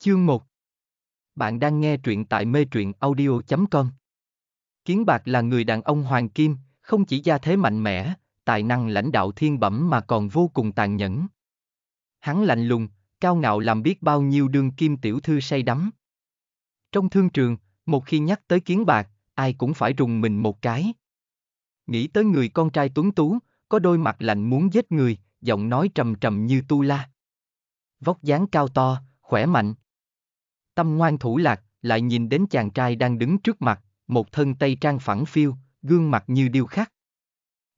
Chương 1. Bạn đang nghe truyện tại metruyenaudio.com. Kiến Bạc là người đàn ông hoàng kim, không chỉ gia thế mạnh mẽ, tài năng lãnh đạo thiên bẩm mà còn vô cùng tàn nhẫn. Hắn lạnh lùng, cao ngạo làm biết bao nhiêu đương kim tiểu thư say đắm. Trong thương trường, một khi nhắc tới Kiến Bạc, ai cũng phải rùng mình một cái. Nghĩ tới người con trai tuấn tú, có đôi mặt lạnh muốn giết người, giọng nói trầm trầm như tu la. Vóc dáng cao to, khỏe mạnh. Tâm Ngoan Thủ Lạc lại nhìn đến chàng trai đang đứng trước mặt, một thân tây trang phẳng phiu, gương mặt như điêu khắc.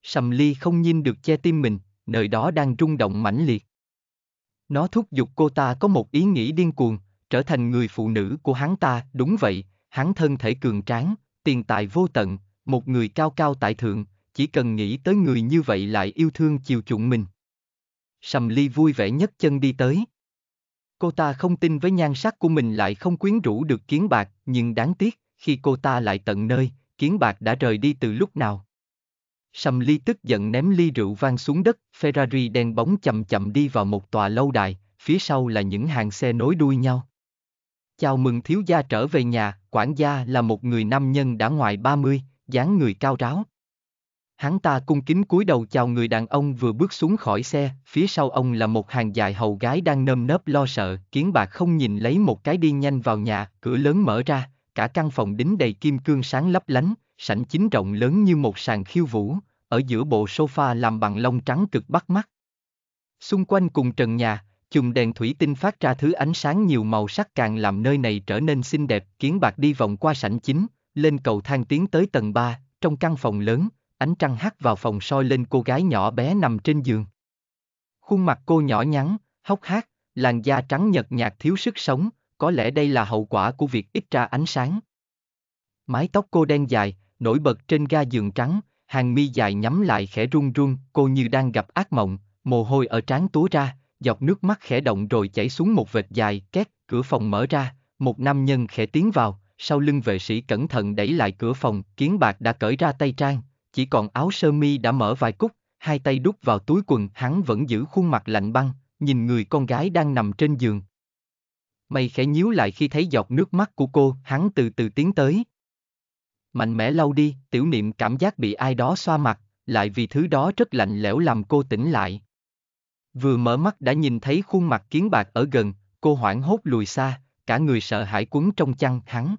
Sầm Ly không nhìn được che tim mình, nơi đó đang rung động mãnh liệt. Nó thúc giục cô ta có một ý nghĩ điên cuồng, trở thành người phụ nữ của hắn ta. Đúng vậy, hắn thân thể cường tráng, tiền tài vô tận, một người cao cao tại thượng, chỉ cần nghĩ tới người như vậy lại yêu thương chiều chuộng mình. Sầm Ly vui vẻ nhấc chân đi tới. Cô ta không tin với nhan sắc của mình lại không quyến rũ được Kiến Bạc, nhưng đáng tiếc, khi cô ta lại tận nơi, Kiến Bạc đã rời đi từ lúc nào. Sầm Ly tức giận ném ly rượu vang xuống đất, Ferrari đen bóng chậm chậm đi vào một tòa lâu đài, phía sau là những hàng xe nối đuôi nhau. Chào mừng thiếu gia trở về nhà, quản gia là một người nam nhân đã ngoài 30, dáng người cao ráo. Hắn ta cung kính cúi đầu chào người đàn ông vừa bước xuống khỏi xe, phía sau ông là một hàng dài hầu gái đang nơm nớp lo sợ. Kiến Bạc không nhìn lấy một cái đi nhanh vào nhà, cửa lớn mở ra, cả căn phòng đính đầy kim cương sáng lấp lánh, sảnh chính rộng lớn như một sàn khiêu vũ, ở giữa bộ sofa làm bằng lông trắng cực bắt mắt. Xung quanh cùng trần nhà, chùm đèn thủy tinh phát ra thứ ánh sáng nhiều màu sắc càng làm nơi này trở nên xinh đẹp. Kiến Bạc đi vòng qua sảnh chính, lên cầu thang tiến tới tầng 3, trong căn phòng lớn. Ánh trăng hắt vào phòng soi lên cô gái nhỏ bé nằm trên giường. Khuôn mặt cô nhỏ nhắn, hốc hác, làn da trắng nhợt nhạt thiếu sức sống, có lẽ đây là hậu quả của việc ít ra ánh sáng. Mái tóc cô đen dài, nổi bật trên ga giường trắng, hàng mi dài nhắm lại khẽ run run, cô như đang gặp ác mộng, mồ hôi ở trán túa ra, giọt nước mắt khẽ động rồi chảy xuống một vệt dài, két, cửa phòng mở ra, một nam nhân khẽ tiến vào, sau lưng vệ sĩ cẩn thận đẩy lại cửa phòng, Kiến Bạc đã cởi ra tây trang. Chỉ còn áo sơ mi đã mở vài cúc, hai tay đút vào túi quần, hắn vẫn giữ khuôn mặt lạnh băng, nhìn người con gái đang nằm trên giường. Mày khẽ nhíu lại khi thấy giọt nước mắt của cô, hắn từ từ tiến tới. Mạnh mẽ lau đi, Tiểu Niệm cảm giác bị ai đó xoa mặt, lại vì thứ đó rất lạnh lẽo làm cô tỉnh lại. Vừa mở mắt đã nhìn thấy khuôn mặt Kiến Bạc ở gần, cô hoảng hốt lùi xa, cả người sợ hãi quấn trong chăn hắn.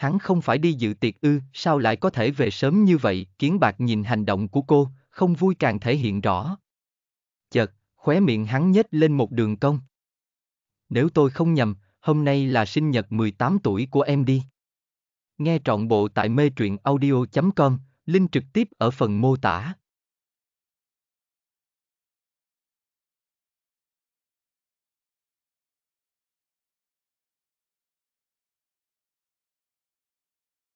Hắn không phải đi dự tiệc ư, sao lại có thể về sớm như vậy? Kiến Bạc nhìn hành động của cô, không vui càng thể hiện rõ. Chợt, khóe miệng hắn nhếch lên một đường cong. Nếu tôi không nhầm, hôm nay là sinh nhật 18 tuổi của em đi. Nghe trọn bộ tại metruyenaudio.com, link trực tiếp ở phần mô tả.